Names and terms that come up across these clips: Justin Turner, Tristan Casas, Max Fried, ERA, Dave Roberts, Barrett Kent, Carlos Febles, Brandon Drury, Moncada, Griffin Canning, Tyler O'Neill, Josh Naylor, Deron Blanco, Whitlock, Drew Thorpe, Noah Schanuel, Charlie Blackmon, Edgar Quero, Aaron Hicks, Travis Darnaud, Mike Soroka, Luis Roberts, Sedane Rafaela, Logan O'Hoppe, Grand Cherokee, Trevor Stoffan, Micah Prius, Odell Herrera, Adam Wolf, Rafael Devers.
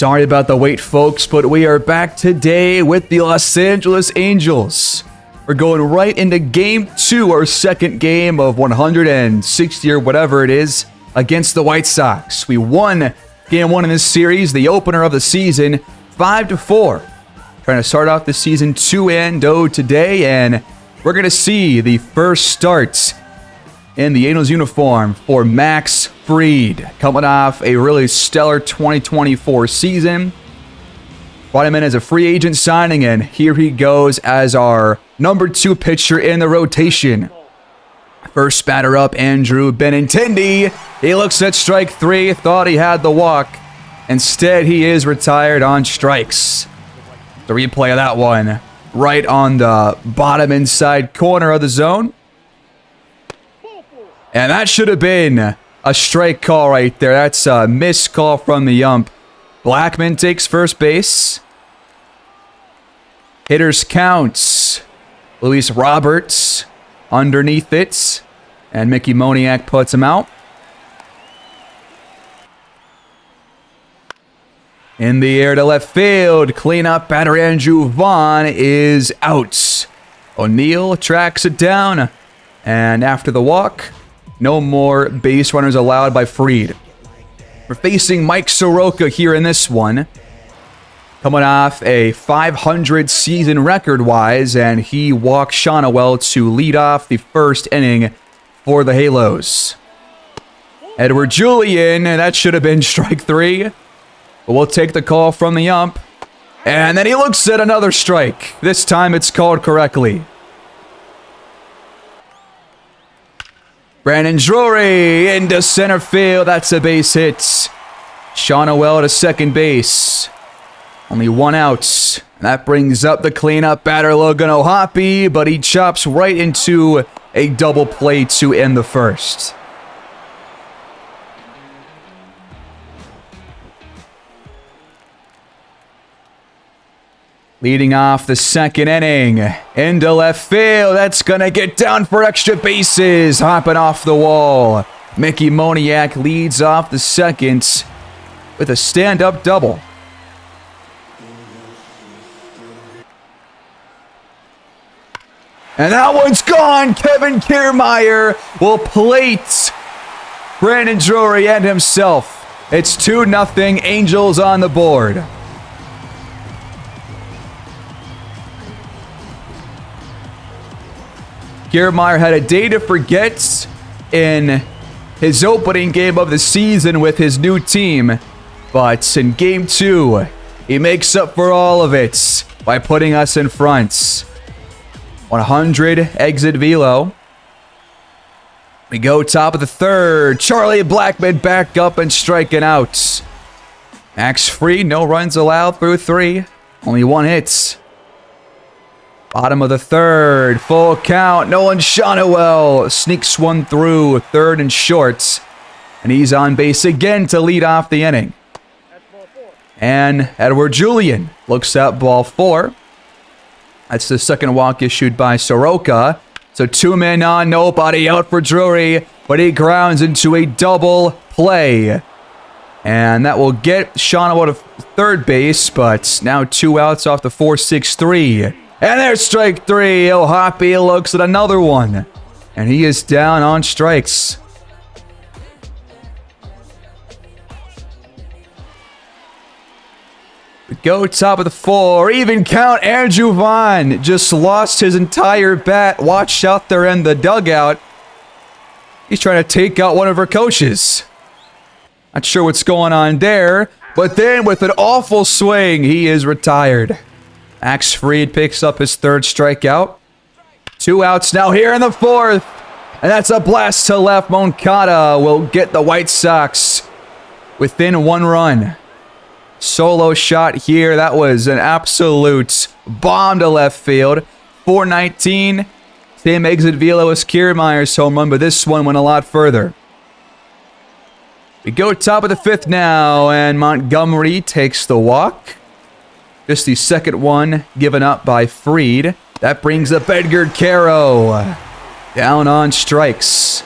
Sorry about the wait, folks, but we are back today with the Los Angeles Angels. We're going right into game two, our second game of 160 or whatever it is, against the White Sox. We won game one in this series, the opener of the season, 5-4. Trying to start off the season 2-0 today, and we're going to see the first start in the Angels uniform for Max Fried, coming off a really stellar 2024 season. Brought him in as a free agent signing, and here he goes as our number 2 pitcher in the rotation. First batter up, Andrew Benintendi. He looks at strike 3, thought he had the walk. Instead, he is retired on strikes. The replay of that one, right on the bottom inside corner of the zone. And that should have been a strike call right there. That's a missed call from the ump. Blackmon takes first base. Hitters counts. Luis Roberts underneath it. And Mickey Moniak puts him out. In the air to left field. Cleanup batter Andrew Vaughn is out. O'Neill tracks it down. And after the walk, no more base runners allowed by Fried. We're facing Mike Soroka here in this one. Coming off a .500 season record-wise, and he walked Schanuel to lead off the first inning for the Halos. Edouard Julien, and that should have been strike 3. But we'll take the call from the ump. And then he looks at another strike. This time it's called correctly. Brandon Drury into center field. That's a base hit. Schanuel to second base. Only one out. And that brings up the cleanup batter, Logan O'Hoppe, but he chops right into a double play to end the first. Leading off the second inning, into left field. That's going to get down for extra bases. Hopping off the wall. Mickey Moniak leads off the second with a stand-up double. And that one's gone. Kevin Kiermaier will plate Brandon Drury and himself. It's 2-0. Angels on the board. Kiermaier had a day to forget in his opening game of the season with his new team, but in game two, he makes up for all of it by putting us in front. 100 exit velo. We go top of the third. Charlie Blackmon back up and striking out. Max Fried, no runs allowed through 3. Only one hit. Bottom of the third, full count. Nolan Schanuel sneaks one through, third and short. And he's on base again to lead off the inning. And Edouard Julien looks at ball 4. That's the second walk issued by Soroka. So 2 men on, nobody out for Drury. But he grounds into a double play. And that will get Schanuel to third base, but now 2 outs off the 4-6-3. And there's strike 3. Ohtani looks at another one. And he is down on strikes. We go top of the 4. Even count. Andrew Vaughn just lost his entire bat. Watch out there in the dugout. He's trying to take out one of her coaches. Not sure what's going on there. But then with an awful swing, he is retired. Max Fried picks up his 3rd strikeout. 2 outs now here in the 4th. And that's a blast to left. Moncada will get the White Sox within 1 run. Solo shot here. That was an absolute bomb to left field. 4-19. Same exit velo as Kiermaier's home run, but this one went a lot further. We go top of the 5th now, and Montgomery takes the walk. Just the second one given up by Fried. That brings up Edgar Quero. Down on strikes.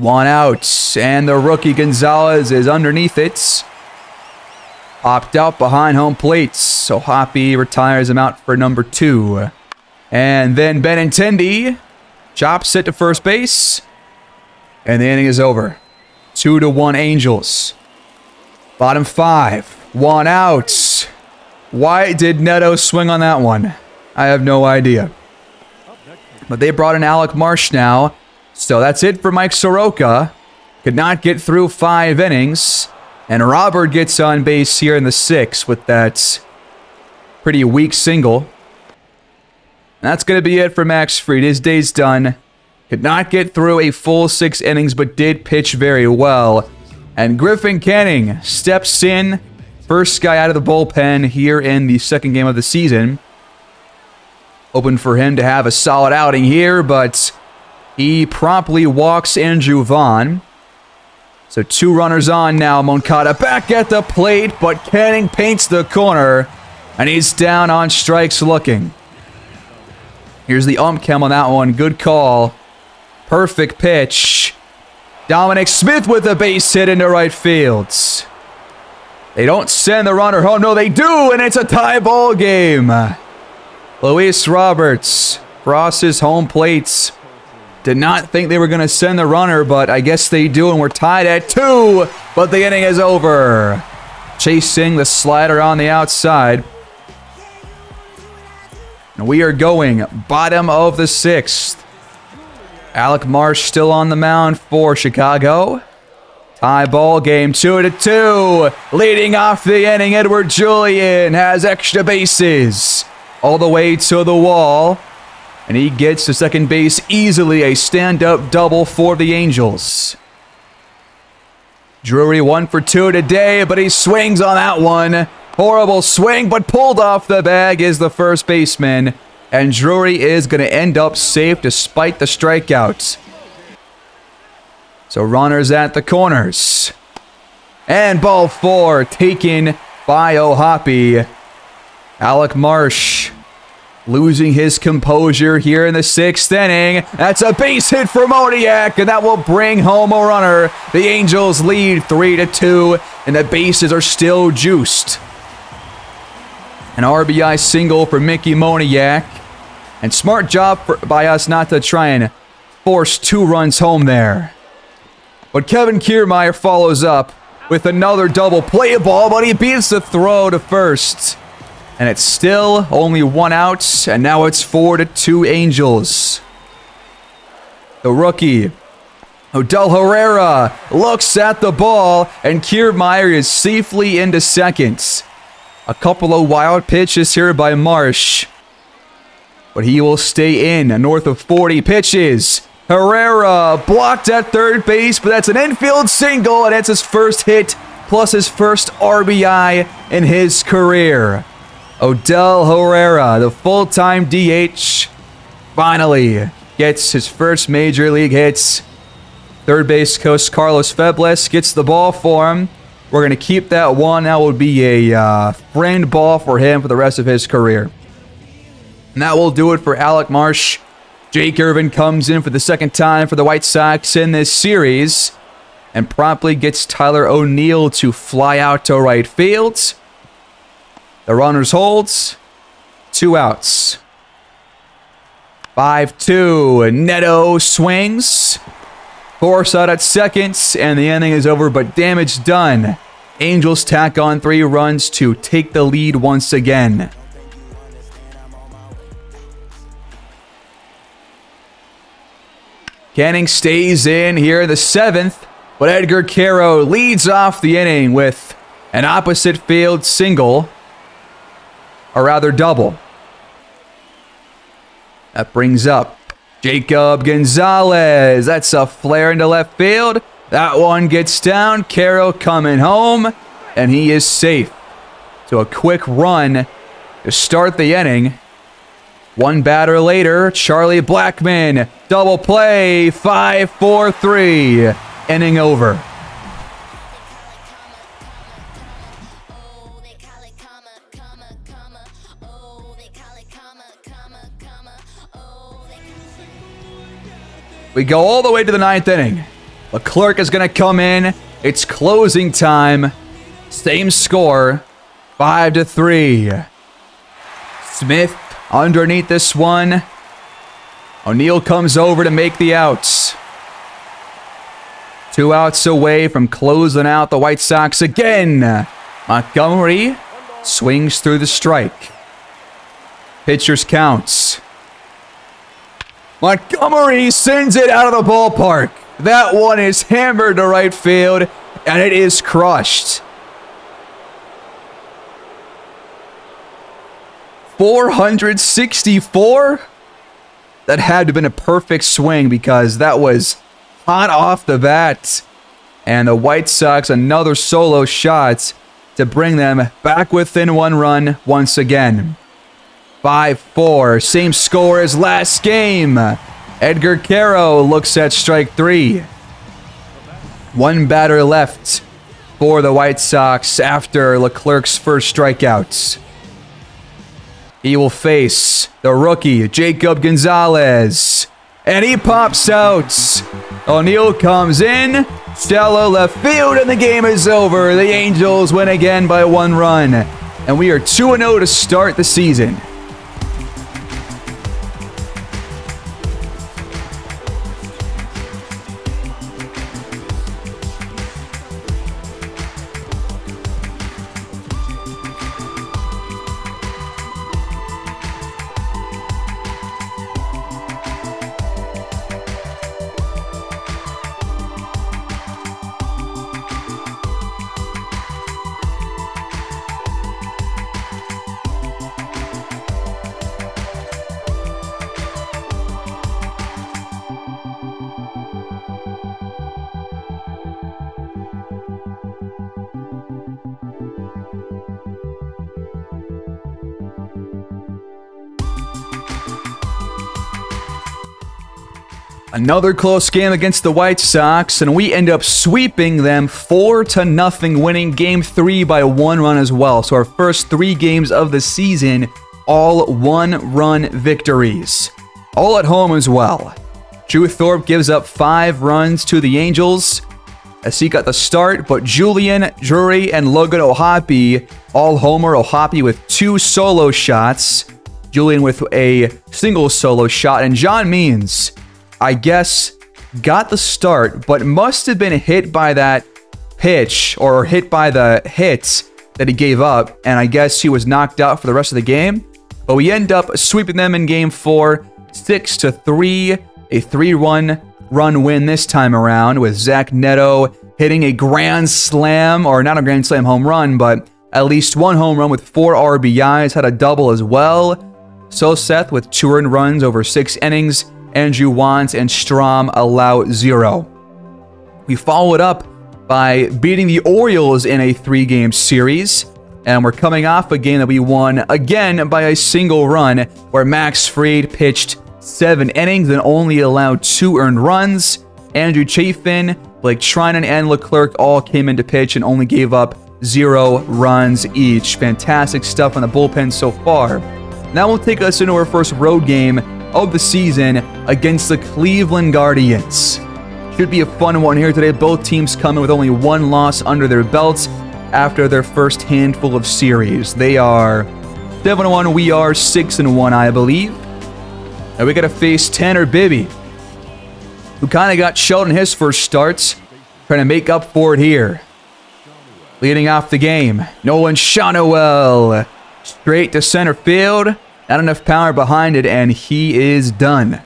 One out, and the rookie Gonzalez is underneath it. Popped out behind home plate, so Hoppe retires him out for number 2. And then Benintendi chops it to first base, and the inning is over. 2-1 Angels. Bottom 5, one out. Why did Neto swing on that one? I have no idea. But they brought in Alec Marsh now, so that's it for Mike Soroka. Could not get through 5 innings. And Robert gets on base here in the 6th with that pretty weak single. That's going to be it for Max Fried. His day's done. Could not get through a full 6 innings, but did pitch very well. And Griffin Canning steps in. First guy out of the bullpen here in the 2nd game of the season. Hoping for him to have a solid outing here, but he promptly walks Andrew Vaughn. So 2 runners on now. Moncada back at the plate, but Canning paints the corner, and he's down on strikes looking. Here's the cam on that one. Good call. Perfect pitch. Dominic Smith with a base hit into right field. They don't send the runner home. No, they do, and it's a tie ball game. Luis Roberts crosses home plates. Did not think they were going to send the runner, but I guess they do, and we're tied at 2, but the inning is over. Chasing the slider on the outside. And we are going bottom of the 6th. Alec Marsh still on the mound for Chicago. Tie ball game, 2-2. Leading off the inning, Edouard Julien has extra bases. All the way to the wall. And he gets to second base easily. A stand-up double for the Angels. Drury 1 for 2 today, but he swings on that one. Horrible swing, but pulled off the bag is the first baseman. And Drury is going to end up safe despite the strikeouts. So runners at the corners. And ball 4 taken by O'Hoppe. Alec Marsh losing his composure here in the 6th inning. That's a base hit for Moniak, and that will bring home a runner. The Angels lead 3-2, and the bases are still juiced. An RBI single for Mickey Moniak. And smart job by us not to try and force 2 runs home there. But Kevin Kiermaier follows up with another double play ball, but he beats the throw to first. And it's still only one out, and now it's 4-2 Angels. The rookie, Odell Herrera, looks at the ball, and Kiermaier is safely into second. A couple of wild pitches here by Marsh, but he will stay in north of 40 pitches. Herrera blocked at third base, but that's an infield single, and that's his first hit, plus his first RBI in his career. Odell Herrera, the full-time DH, finally gets his first major league hits. Third base coach Carlos Febles gets the ball for him. We're going to keep that one. That will be a friend ball for him for the rest of his career. And that will do it for Alec Marsh. Jake Irvin comes in for the 2nd time for the White Sox in this series and promptly gets Tyler O'Neill to fly out to right field. The runners holds, 2 outs. 5-2, Neto swings. Force out at seconds, and the inning is over, but damage done. Angels tack on 3 runs to take the lead once again. Canning stays in here in the 7th, but Edgar Quero leads off the inning with an opposite field single. Or rather, double. That brings up Jacob Gonzalez. That's a flare into left field. That one gets down. Quero coming home, and he is safe. So a quick run to start the inning. One batter later, Charlie Blackmon. Double play, 5-4-3. Inning over. We go all the way to the 9th inning. Leclerc is going to come in. It's closing time. Same score, 5-3. Smith underneath this one. O'Neill comes over to make the outs. 2 outs away from closing out the White Sox again. Montgomery swings through the strike. Pitcher's counts. Montgomery sends it out of the ballpark. That one is hammered to right field, and it is crushed. 464? That had to have been a perfect swing because that was hot off the bat. And the White Sox, another solo shot to bring them back within one run once again. 5-4, same score as last game. Edgar Quero looks at strike 3. One batter left for the White Sox after Leclerc's first strikeouts. He will face the rookie, Jacob Gonzalez. And he pops out. O'Neill comes in. Stella left field, and the game is over. The Angels win again by 1 run. And we are 2-0 to start the season. Another close game against the White Sox, and we end up sweeping them 4-0, winning Game 3 by 1 run as well. So our first 3 games of the season, all 1-run victories. All at home as well. Drew Thorpe gives up 5 runs to the Angels as he got the start, but Julien, Drury, and Logan O'Hoppe all homer. O'Hoppe with 2 solo shots, Julien with a single solo shot, and John Means, I guess, got the start, but must have been hit by that pitch or hit by the hit that he gave up. And I guess he was knocked out for the rest of the game. But we end up sweeping them in Game 4, 6-3, a 3-run win this time around with Zach Neto hitting a grand slam, or not a grand slam home run, but at least one home run with 4 RBIs, had a double as well. So Seth with 2 earned runs over 6 innings. Andrew Vaughn and Strom allow 0. We follow it up by beating the Orioles in a 3-game series, and we're coming off a game that we won again by a single run, where Max Fried pitched 7 innings and only allowed 2 earned runs. Andrew Chafin, Blake Trinan, and Leclerc all came into pitch and only gave up 0 runs each. Fantastic stuff on the bullpen so far. That will take us into our first road game of the season against the Cleveland Guardians. Should be a fun one here today. Both teams come in with only 1 loss under their belts after their first handful of series. They are 7-1, we are 6-1, I believe. And we got to face Tanner Bibee, who kind of got shelled in his first starts, trying to make up for it here. Leading off the game, Nolan Schanuel, straight to center field. Not enough power behind it, and he is done.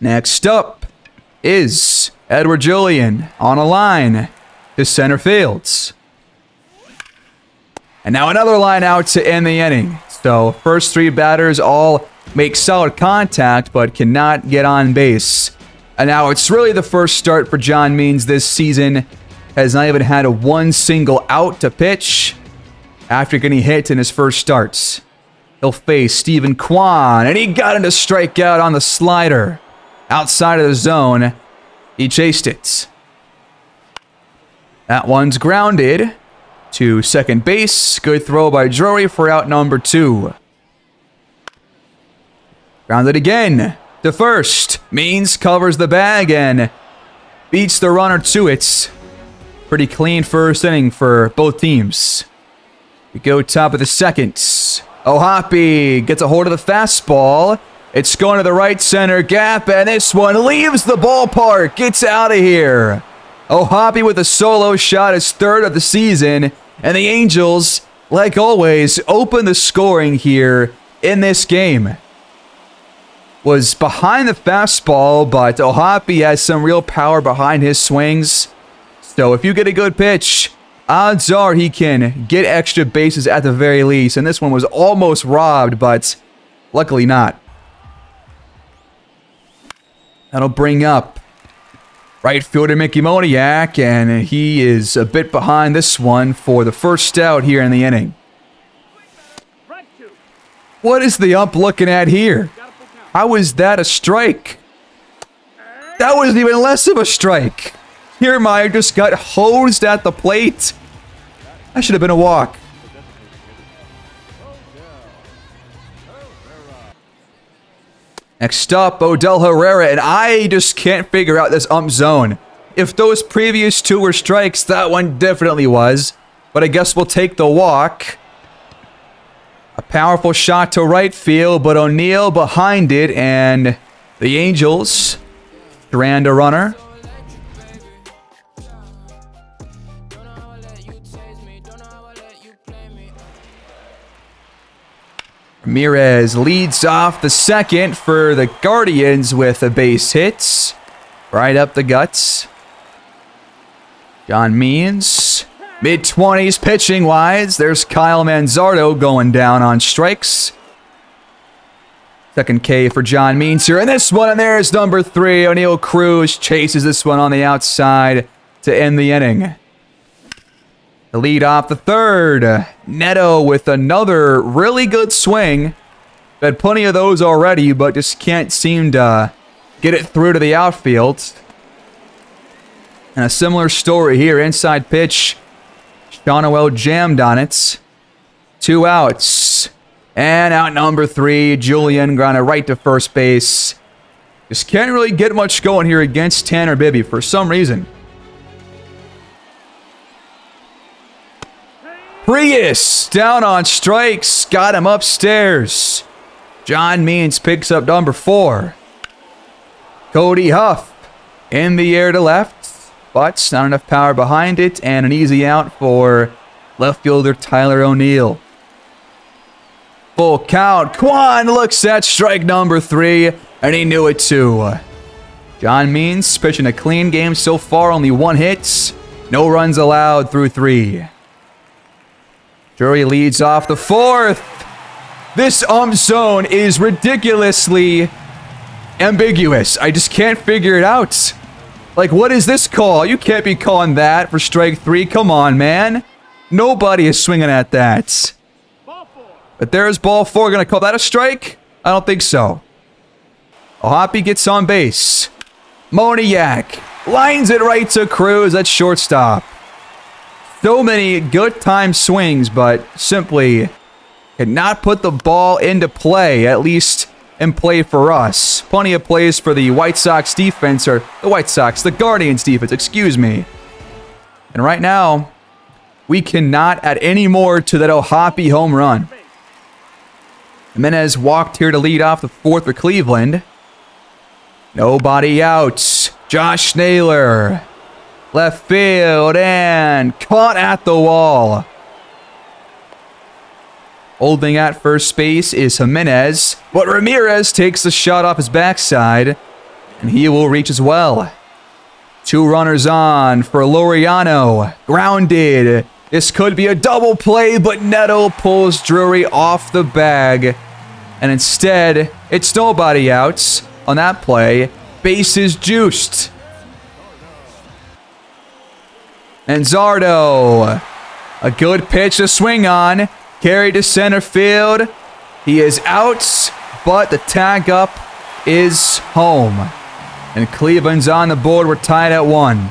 Next up is Edouard Julien on a line to center fields. And now another line out to end the inning. So first 3 batters all make solid contact, but cannot get on base. And now it's really the first start for John Means this season. Has not even had one single out to pitch after getting hit in his first starts. He'll face Steven Kwan, and he got him to strike out on the slider. Outside of the zone, he chased it. That one's grounded to second base. Good throw by Drury for out number 2. Grounded again to first. Means covers the bag, and beats the runner to it. Pretty clean first inning for both teams. We go top of the second. Ohtani gets a hold of the fastball. It's going to the right center gap, and this one leaves the ballpark. Gets out of here. Ohtani with a solo shot, his third of the season, and the Angels, like always, open the scoring here in this game. Was behind the fastball, but Ohtani has some real power behind his swings. So if you get a good pitch, odds are he can get extra bases at the very least. And this one was almost robbed, but luckily not. That'll bring up right fielder Mickey Moniak, and he is a bit behind this one for the first out here in the inning. What is the ump looking at here? How is that a strike? That was even less of a strike. Kiermaier just got hosed at the plate. That should have been a walk. Next up, Odell Herrera, and I just can't figure out this ump zone. If those previous two were strikes, that one definitely was. But I guess we'll take the walk. A powerful shot to right field, but O'Neill behind it, and the Angels strand a runner. Ramirez leads off the second for the Guardians with a base hit. Right up the guts. John Means, mid-20s pitching-wise. There's Kyle Manzardo going down on strikes. Second K for John Means here. And this one, and there's number three. O'Neill Cruz chases this one on the outside to end the inning. The lead off the third. Neto with another really good swing. Had plenty of those already, but just can't seem to get it through to the outfield. And a similar story here. Inside pitch. Schanuel jammed on it. Two outs. And out number three. Julien grounded right to first base. Just can't really get much going here against Tanner Bibee for some reason. Prius down on strikes, got him upstairs. John Means picks up number four. Cody Huff in the air to left, but not enough power behind it, and an easy out for left fielder Tyler O'Neill. Full count. Kwan looks at strike number three, and he knew it too. John Means pitching a clean game so far, only one hit, no runs allowed through three. Drury leads off the fourth. This ump zone is ridiculously ambiguous. I just can't figure it out. Like, what is this call? You can't be calling that for strike three. Come on, man. Nobody is swinging at that. But there's ball four. Gonna call that a strike? I don't think so. Ohtani gets on base. Moniak lines it right to Cruz at shortstop. So many good time swings, but simply cannot put the ball into play, at least in play for us. Plenty of plays for the White Sox defense, or the White Sox, the Guardians defense, excuse me. And right now, we cannot add any more to that Ohtani home run. Jimenez walked here to lead off the fourth for Cleveland. Nobody out. Josh Naylor. Left field and caught at the wall. Holding at first base is Jimenez, but Ramirez takes the shot off his backside, and he will reach as well. Two runners on for Laureano. Grounded. This could be a double play, but Neto pulls Drury off the bag, and instead, it's nobody out on that play. Bases juiced. Manzardo, a good pitch to swing on, carried to center field. He is out, but the tag up is home. And Cleveland's on the board. We're tied at one.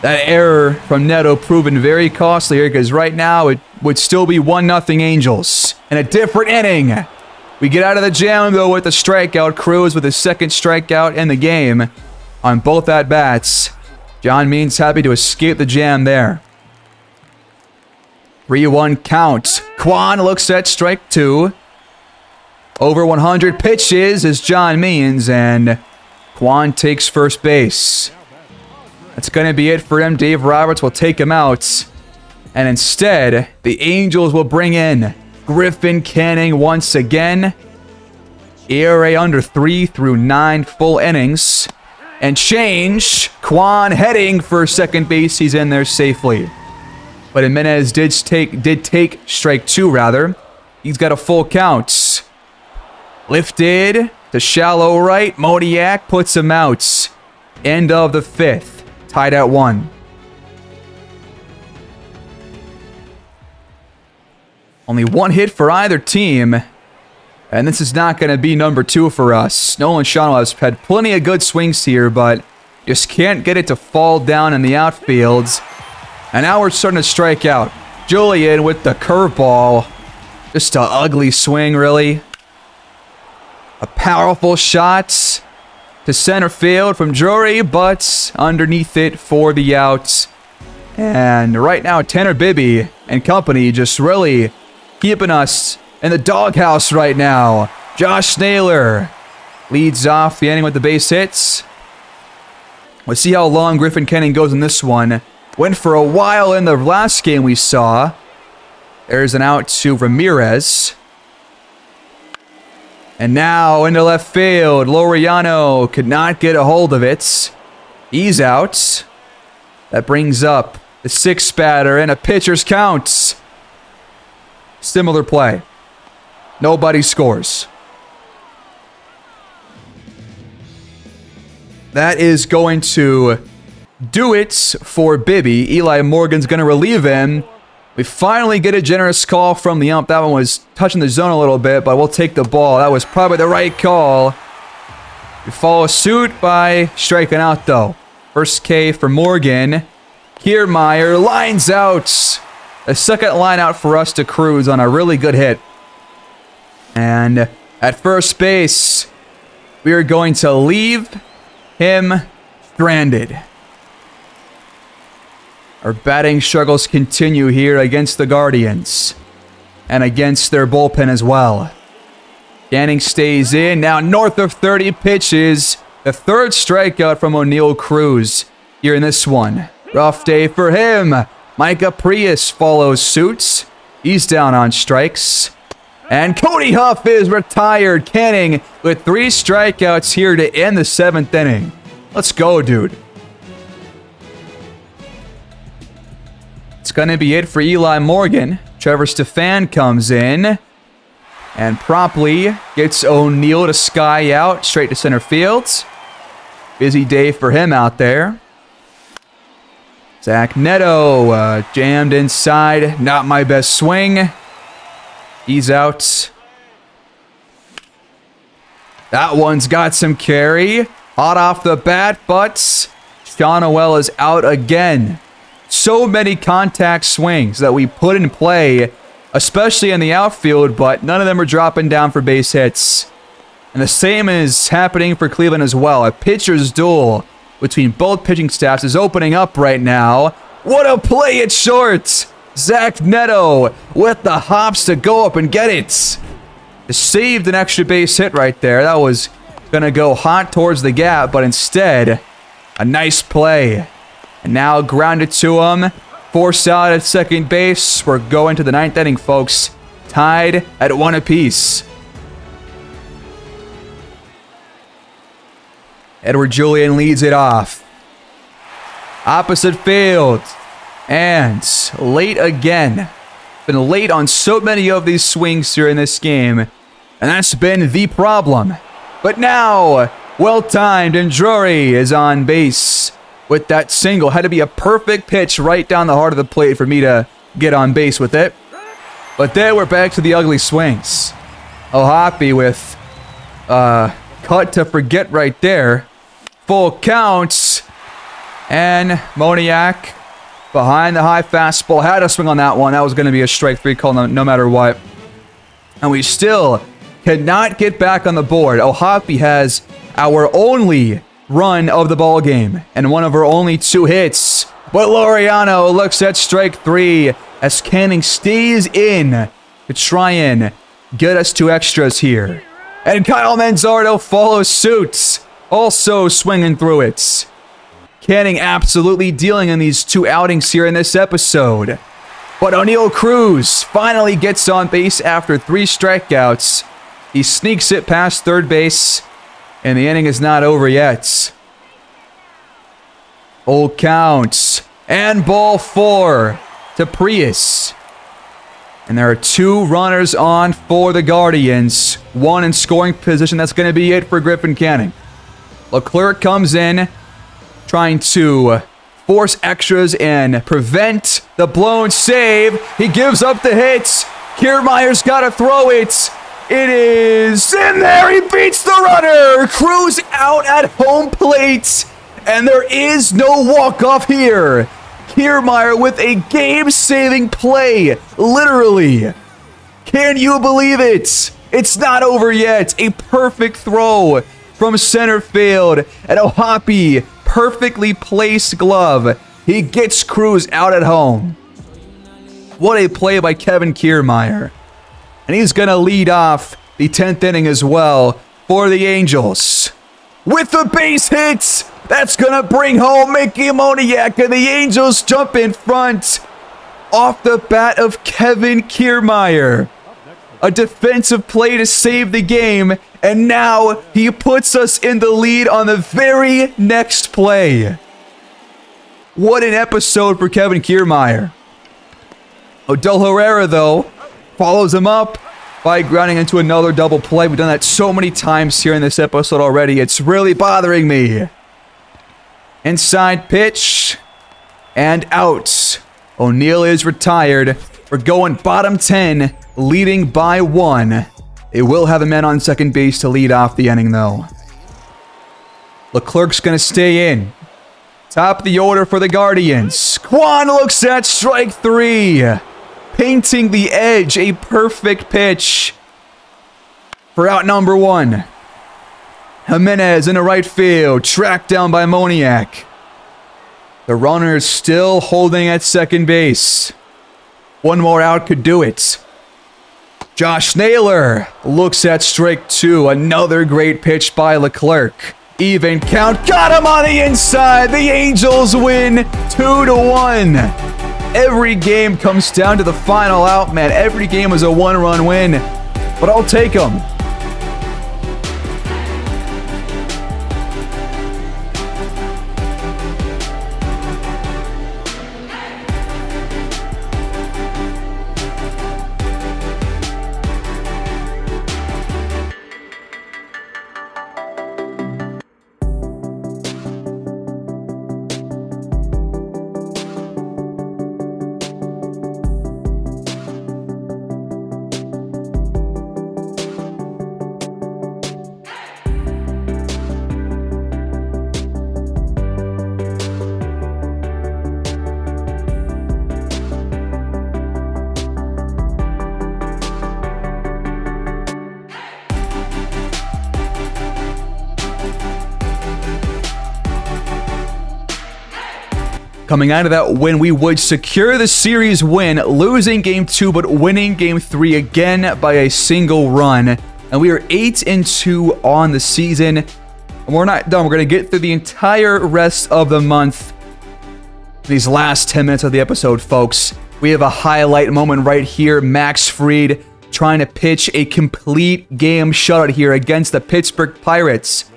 That error from Neto proven very costly here, because right now it would still be 1-0 Angels. In a different inning. We get out of the jam, though, with a strikeout. Cruz with his second strikeout in the game. on both at-bats. John Means happy to escape the jam there. 3-1 count. Kwan looks at strike two. Over 100 pitches is John Means, and Kwan takes first base. That's going to be it for him. Dave Roberts will take him out. And instead, the Angels will bring in Griffin Canning once again. ERA under 3 through 9 full innings. And change. Kwan heading for second base. He's in there safely. But Jimenez did take strike two, rather. He's got a full count. Lifted to shallow right. Moniak puts him out. End of the fifth. Tied at 1. Only one hit for either team. And this is not going to be number 2 for us. Nolan Schanuel has had plenty of good swings here, but just can't get it to fall down in the outfields. And now we're starting to strike out. Julien with the curveball. Just an ugly swing, really. A powerful shot to center field from Drury, but underneath it for the out. And right now, Tanner Bibee and company just really keeping us in the doghouse right now. Josh Naylor leads off the inning with the base hits. Let's see how long Griffin Canning goes in this one. Went for a while in the last game we saw. There's an out to Ramirez. And now into left field. Laureano could not get a hold of it. He's out. That brings up the 6th batter and a pitcher's count. Similar play. Nobody scores. That is going to do it for Bibee. Eli Morgan's going to relieve him. We finally get a generous call from the ump. That one was touching the zone a little bit, but we'll take the ball. That was probably the right call. We follow suit by striking out, though. First K for Morgan. Kiermaier lines out. A second line out for us to Cruz on a really good hit. And at first base, we are going to leave him stranded. Our batting struggles continue here against the Guardians and against their bullpen as well. Canning stays in. Now north of 30 pitches. The 3rd strikeout from O'Neill Cruz here in this one. Rough day for him. Micah Prius follows suits. He's down on strikes. And Cody Huff is retired. Canning with 3 strikeouts here to end the 7th inning. Let's go, dude. It's going to be it for Eli Morgan. Trevor Stoffan comes in and promptly gets O'Neill to sky out straight to center field. Busy day for him out there. Zach Neto jammed inside. Not my best swing. He's out. That one's got some carry. Hot off the bat, but Schanuel is out again. So many contact swings that we put in play, especially in the outfield, but none of them are dropping down for base hits. And the same is happening for Cleveland as well. A pitcher's duel between both pitching staffs is opening up right now. What a play at short! Zach Neto with the hops to go up and get it. Saved an extra base hit right there. That was going to go hot towards the gap, but instead, a nice play. And now grounded to him. Forced out at second base. We're going to the 9th inning, folks. Tied at 1 apiece. Edouard Julien leads it off. Opposite field. And late again. Been late on so many of these swings here in this game. And that's been the problem. But now, well-timed, and Drury is on base with that single. Had to be a perfect pitch right down the heart of the plate for me to get on base with it. But then we're back to the ugly swings. Ohtani with cut to forget right there. Full counts. And Moniak behind the high fastball. Had a swing on that one. That was going to be a strike three call no matter what. And we still cannot get back on the board. Ohtani has our only run of the ball game and one of her only two hits. But Laureano looks at strike three as Canning stays in to try and get us two extras here. And Kyle Manzardo follows suit, also swinging through it. Canning absolutely dealing in these two outings here in this episode. But O'Neill Cruz finally gets on base after three strikeouts. He sneaks it past third base, and the inning is not over yet. Old counts, and ball four to Prius. And there are two runners on for the Guardians. One in scoring position. That's going to be it for Griffin Canning. Leclerc comes in, trying to force extras and prevent the blown save. He gives up the hits. Kiermaier's got to throw it. It is in there. He beats the runner. Cruz out at home plate. And there is no walk-off here. Kiermaier with a game-saving play. Literally. Can you believe it? It's not over yet. A perfect throw from center field. And Ohtani, perfectly placed glove. He gets Cruz out at home. What a play by Kevin Kiermaier. And he's going to lead off the 10th inning as well for the Angels. With the base hits, that's going to bring home Mickey Moniak, and the Angels jump in front off the bat of Kevin Kiermaier. A defensive play to save the game, and now he puts us in the lead on the very next play. What an episode for Kevin Kiermaier. Odell Herrera, though, follows him up by grounding into another double play. We've done that so many times here in this episode already. It's really bothering me. Inside pitch and out. O'Neill is retired. We're going bottom 10, leading by one. They will have a man on second base to lead off the inning, though. Leclerc's going to stay in. Top of the order for the Guardians. Kwan looks at strike three. Painting the edge, a perfect pitch for out number one. Jimenez in the right field, tracked down by Moniak. The runner is still holding at second base. One more out could do it. Josh Naylor looks at strike two, another great pitch by Leclerc. Even count, got him on the inside. The Angels win 2-1. Every game comes down to the final out, man. Every game is a one-run win, but I'll take them. Coming out of that win, we would secure the series win, losing game two, but winning game three again by a single run. And we are 8-2 on the season. And we're not done. We're going to get through the entire rest of the month. These last 10 minutes of the episode, folks. We have a highlight moment right here. Max Fried trying to pitch a complete game shutout here against the Pittsburgh Pirates.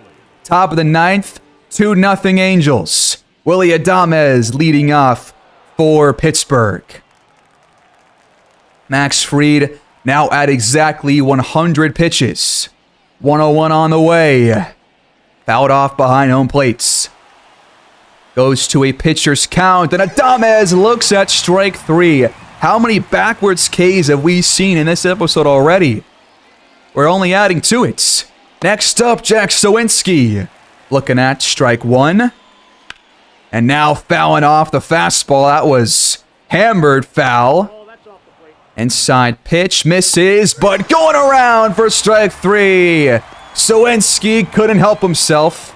Top of the ninth, 2-0 Angels. Willy Adames leading off for Pittsburgh. Max Fried now at exactly 100 pitches. 101 on the way. Fouled off behind home plates. Goes to a pitcher's count, and Adames looks at strike three. How many backwards Ks have we seen in this episode already? We're only adding to it. Next up, Jack Sawinski. Looking at strike one. And now fouling off the fastball. That was hammered foul. Inside pitch misses, but going around for strike three. Sawinski couldn't help himself.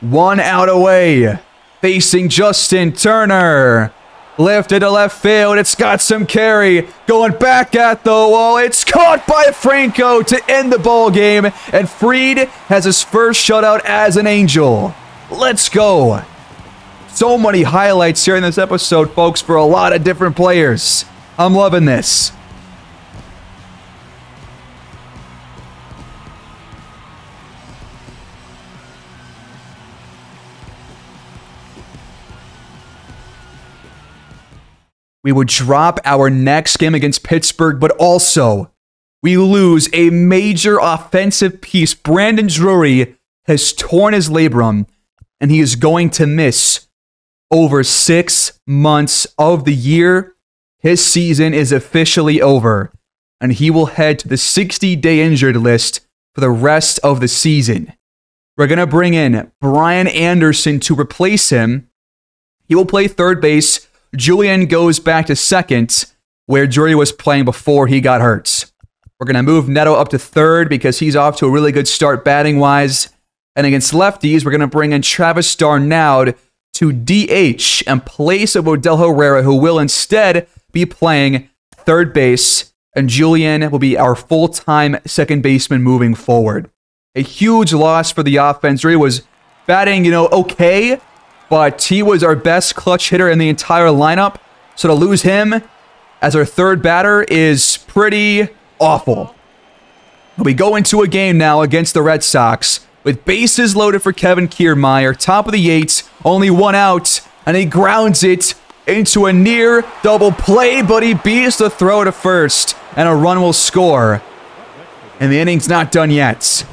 One out away. Facing Justin Turner. Lifted to left field. It's got some carry. Going back at the wall. It's caught by Franco to end the ball game. And Fried has his first shutout as an Angel. Let's go. So many highlights here in this episode, folks, for a lot of different players. I'm loving this. We would drop our next game against Pittsburgh, but also we lose a major offensive piece. Brandon Drury has torn his labrum, and he is going to miss over 6 months of the year. His season is officially over, and he will head to the 60-day injured list for the rest of the season. We're going to bring in Brian Anderson to replace him. He will play third base. Julien goes back to second, where Drury was playing before he got hurt. We're going to move Neto up to third because he's off to a really good start batting-wise. And against lefties, we're going to bring in Travis Darnaud to DH in place of Odell Herrera, who will instead be playing third base. And Julien will be our full-time second baseman moving forward. A huge loss for the offense. Drury was batting, okay. But he was our best clutch hitter in the entire lineup. So to lose him as our third batter is pretty awful. We go into a game now against the Red Sox with bases loaded for Kevin Kiermaier. Top of the eighth, only one out, and he grounds it into a near double play, but he beats the throw to first, and a run will score. And the inning's not done yet.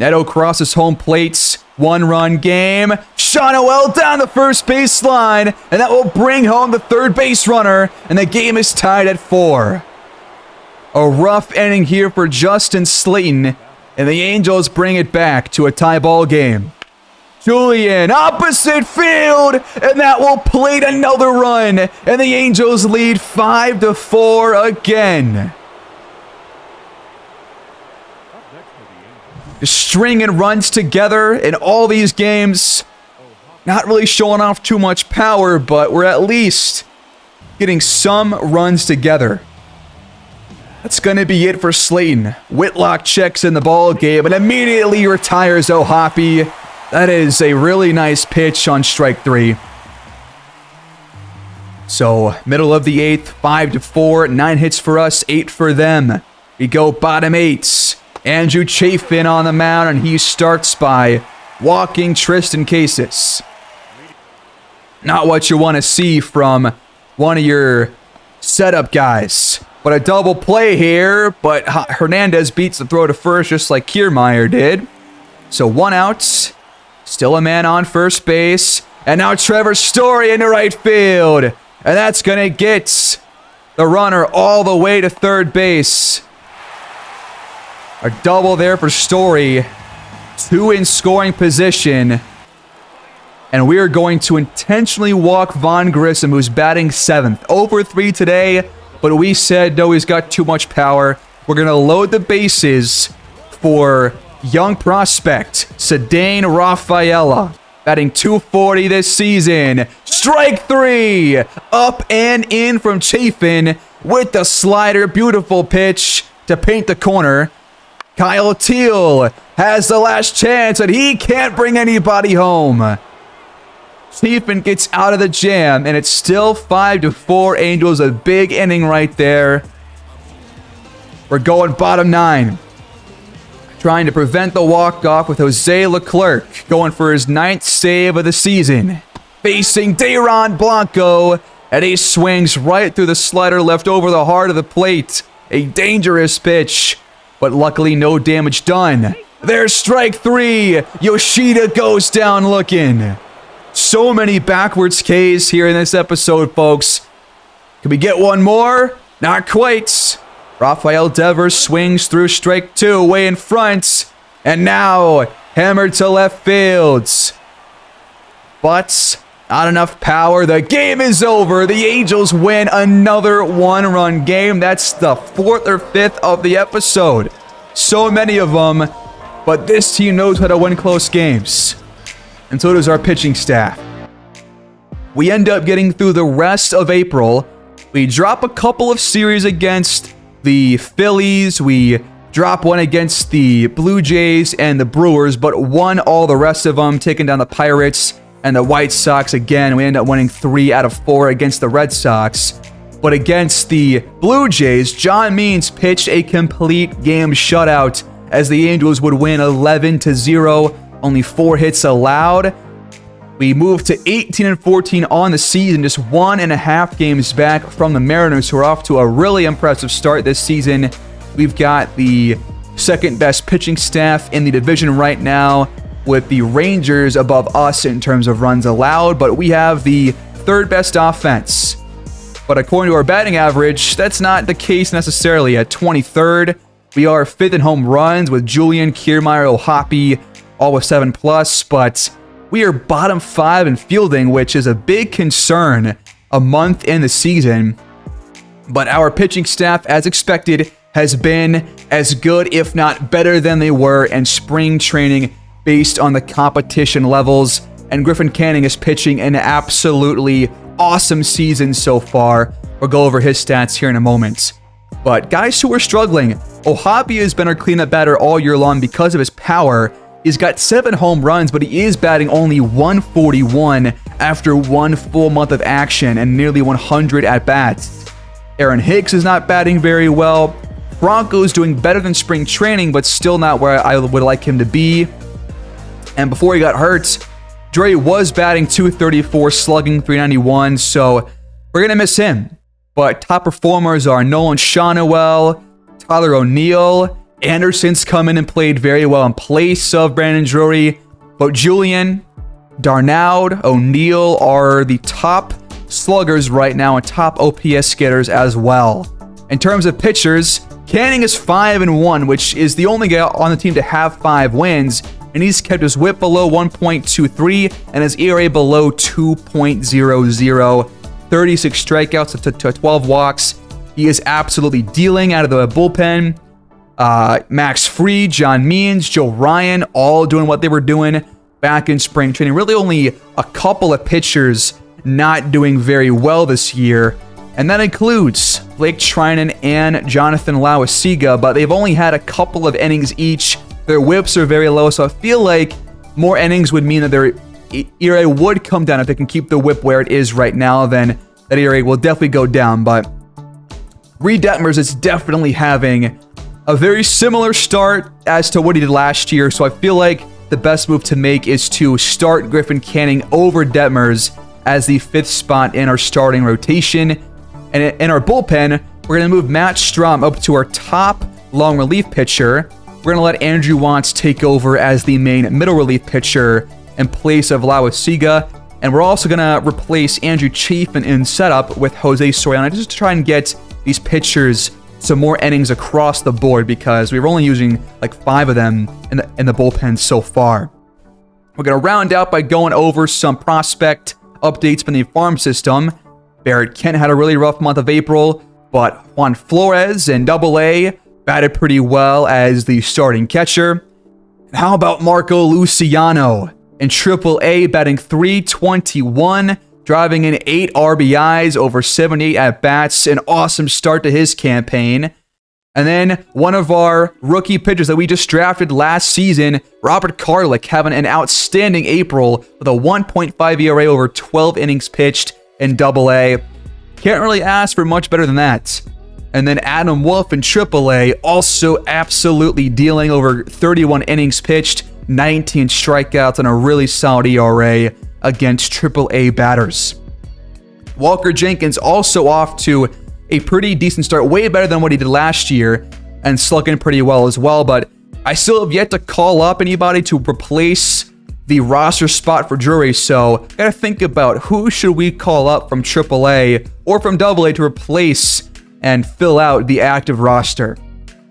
Neto crosses home plates. One-run game. Schanuel down the first baseline, and that will bring home the third base runner, and the game is tied at 4. A rough inning here for Justin Slayton, and the Angels bring it back to a tie ball game. Julien, opposite field, and that will plate another run, and the Angels lead 5-4 again. Stringing runs together in all these games. Not really showing off too much power, but we're at least getting some runs together. That's going to be it for Slayton. Whitlock checks in the ball game and immediately retires O'Hoppe. That is a really nice pitch on strike 3. So, middle of the 8th, 5-4, 9 hits for us, 8 for them. We go bottom 8. Andrew Chafin on the mound, and he starts by walking Tristan Casas. Not what you want to see from one of your setup guys. But a double play here, but Hernandez beats the throw to first just like Kiermaier did. So one out, still a man on first base, and now Trevor Story into right field. And that's going to get the runner all the way to third base. A double there for Story. 2 in scoring position. And we are going to intentionally walk Von Grissom, who's batting 7th. 0 for 3 today, but we said, no, he's got too much power. We're going to load the bases for young prospect, Sedane Rafaela. Batting 240 this season. Strike 3! Up and in from Chafin with the slider. Beautiful pitch to paint the corner. Kyle Teal has the last chance, and he can't bring anybody home. Stephen gets out of the jam, and it's still 5-4 Angels. A big inning right there. We're going bottom 9. Trying to prevent the walk-off with Jose Leclerc going for his 9th save of the season. Facing Deron Blanco, and he swings right through the slider left over the heart of the plate. A dangerous pitch. But luckily, no damage done. There's strike 3. Yoshida goes down looking. So many backwards Ks here in this episode, folks. Can we get one more? Not quite. Rafael Devers swings through strike 2, way in front. And now, hammered to left field. But not enough power. The game is over. The Angels win another one-run game. That's the 4th or 5th of the episode. So many of them, but this team knows how to win close games. and so does our pitching staff. We end up getting through the rest of April. We drop a couple of series against the Phillies. We drop one against the Blue Jays and the Brewers, but won all the rest of them, taking down the Pirates and the White Sox again. We end up winning 3 out of 4 against the Red Sox. But against the Blue Jays, John Means pitched a complete game shutout as the Angels would win 11-0, only 4 hits allowed. We moved to 18-14 on the season, just 1.5 games back from the Mariners, who are off to a really impressive start this season. We've got the second best pitching staff in the division right now, with the Rangers above us in terms of runs allowed, but we have the third best offense. But according to our batting average, that's not the case necessarily. At 23rd, we are 5th in home runs, with Julien, Kiermaier, O'Hoppe, all with 7+, but we are bottom 5 in fielding, which is a big concern a month in the season. But our pitching staff, as expected, has been as good, if not better than they were in spring training based on the competition levels. And Griffin Canning is pitching an absolutely awesome season so far. We'll go over his stats here in a moment. But guys who are struggling, Ohtani has been our cleanup batter all year long because of his power. He's got 7 home runs, but he is batting only .141 after 1 full month of action and nearly 100 at-bats. Aaron Hicks is not batting very well. Bronco's doing better than spring training, but still not where I would like him to be. And before he got hurt, Drury was batting .234, slugging .391, so we're going to miss him. But top performers are Nolan Schanuel, Tyler O'Neill. Anderson's come in and played very well in place of Brandon Drury. But Julien, Darnaud, O'Neill are the top sluggers right now and top OPS getters as well. In terms of pitchers, Canning is 5-1, which is the only guy on the team to have 5 wins. And he's kept his whip below 1.23 and his ERA below 2.00. 36 strikeouts to 12 walks. He is absolutely dealing out of the bullpen. Max Fried, John Means, Joe Ryan, all doing what they were doing back in spring training. Really only a couple of pitchers not doing very well this year. And that includes Blake Trinan and Jonathan Loaisiga, but they've only had a couple of innings each. Their whips are very low, so I feel like more innings would mean that their ERA would come down. If they can keep the whip where it is right now, then that ERA will definitely go down. But Reed Detmers is definitely having a very similar start as to what he did last year, so I feel like the best move to make is to start Griffin Canning over Detmers as the 5th spot in our starting rotation. And in our bullpen, we're going to move Matt Strom up to our top long relief pitcher. We're going to let Andrew Watts take over as the main middle relief pitcher in place of Loaisiga. And we're also going to replace Andrew Chafin in setup with Jose Soriano, just to try and get these pitchers some more innings across the board, because we were only using like 5 of them in the bullpen so far. We're going to round out by going over some prospect updates from the farm system. Barrett Kent had a really rough month of April, but Juan Flores in Double-A batted pretty well as the starting catcher. How about Marco Luciano in Triple-A, batting .321, driving in 8 RBIs over 78 at-bats, an awesome start to his campaign. And then one of our rookie pitchers that we just drafted last season, Robert Carlick, having an outstanding April with a 1.5 ERA over 12 innings pitched in Double-A. Can't really ask for much better than that. And then Adam Wolf in Triple-A, also absolutely dealing, over 31 innings pitched, 19 strikeouts, and a really solid ERA against Triple-A batters. Walker Jenkins also off to a pretty decent start, way better than what he did last year, and slugging pretty well as well. But I still have yet to call up anybody to replace the roster spot for Drury, so gotta think about who should we call up from Triple-A or from Double-A to replace and fill out the active roster.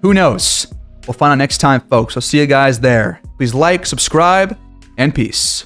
Who knows? We'll find out next time, folks. I'll see you guys there. Please like, subscribe, and peace.